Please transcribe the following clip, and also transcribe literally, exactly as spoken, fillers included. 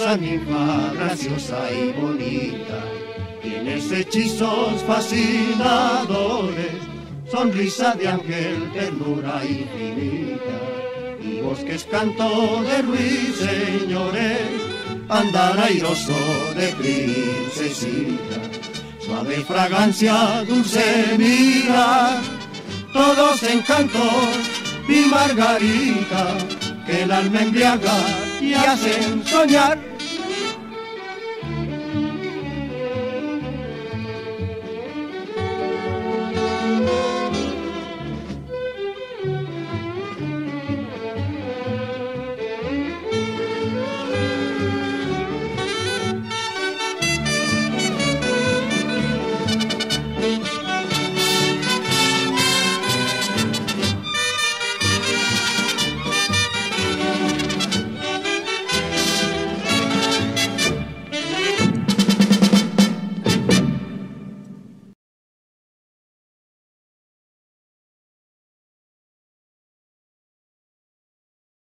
hermosa ninfa, graciosa y bonita. Tienes hechizos fascinadores, sonrisa de ángel, ternura infinita. Y bosques canto de ruiseñores, andar airoso de princesita. Suave fragancia, dulce mirar, todos encantos, mi Margarita, que el alma embriaga y hacen soñar.